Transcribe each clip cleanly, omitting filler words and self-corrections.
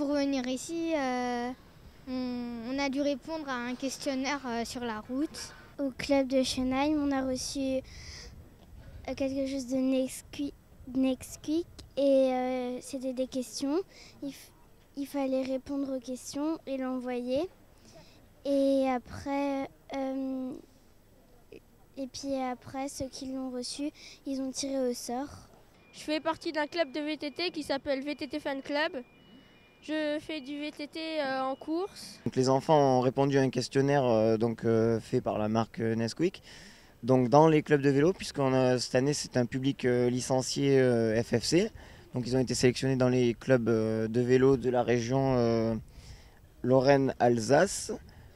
Pour venir ici, on a dû répondre à un questionnaire sur la route. Au club de Schoenheim, on a reçu quelque chose de Nesquik et c'était des questions. Il fallait répondre aux questions et l'envoyer. Et après, ceux qui l'ont reçu, ils ont tiré au sort. Je fais partie d'un club de VTT qui s'appelle VTT Fan Club. Je fais du VTT en course. Donc les enfants ont répondu à un questionnaire fait par la marque Nesquik. Donc dans les clubs de vélo, puisqu'on a cette année c'est un public licencié FFC. Donc ils ont été sélectionnés dans les clubs de vélo de la région Lorraine-Alsace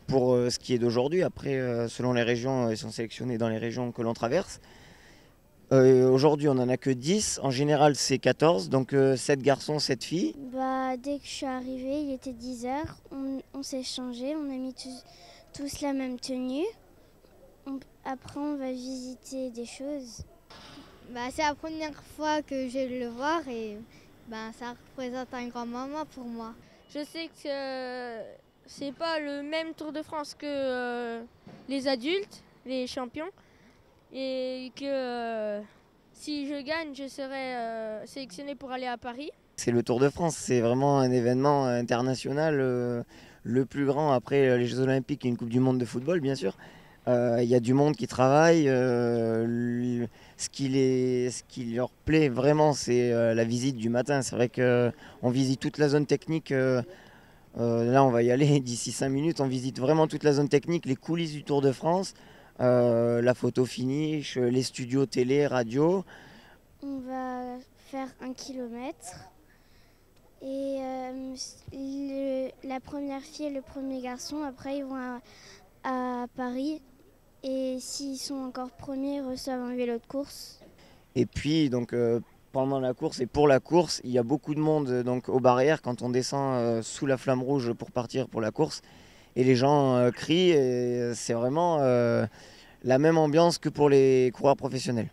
pour ce qui est d'aujourd'hui. Après, selon les régions, ils sont sélectionnés dans les régions que l'on traverse. Aujourd'hui, on n'en a que 10. En général, c'est 14. Donc 7 garçons, 7 filles. Bah, dès que je suis arrivée, il était 10h. On s'est changé. On a mis tous la même tenue. Après, on va visiter des choses. Bah, c'est la première fois que je vais le voir et bah, ça représente un grand moment pour moi. Je sais que c'est pas le même Tour de France que les adultes, les champions. Et que si je gagne, je serai sélectionné pour aller à Paris. C'est le Tour de France, c'est vraiment un événement international, le plus grand après les Jeux Olympiques et une Coupe du Monde de football, bien sûr. Il y a du monde qui travaille, ce qui leur plaît vraiment, c'est la visite du matin. C'est vrai qu'on visite toute la zone technique, là on va y aller d'ici 5 minutes, on visite vraiment toute la zone technique, les coulisses du Tour de France, la photo finish, les studios télé, radio. On va faire 1 kilomètre et la première fille et le premier garçon, après ils vont à Paris et s'ils sont encore premiers, ils reçoivent un vélo de course. Et puis donc pendant la course et pour la course, il y a beaucoup de monde donc aux barrières quand on descend sous la flamme rouge pour partir pour la course et les gens crient et c'est vraiment la même ambiance que pour les coureurs professionnels.